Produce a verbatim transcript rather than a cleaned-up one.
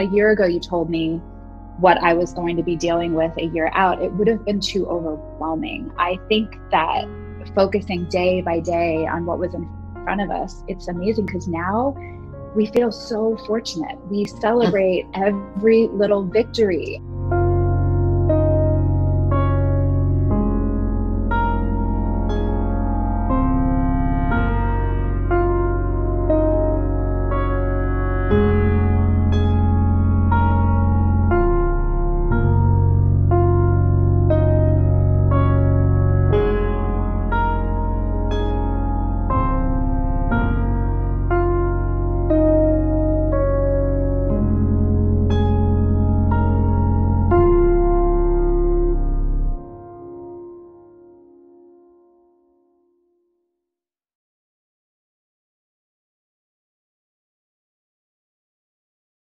a year ago you told me what I was going to be dealing with a year out, it would have been too overwhelming. I think that focusing day by day on what was in front of us, it's amazing because now we feel so fortunate. We celebrate every little victory.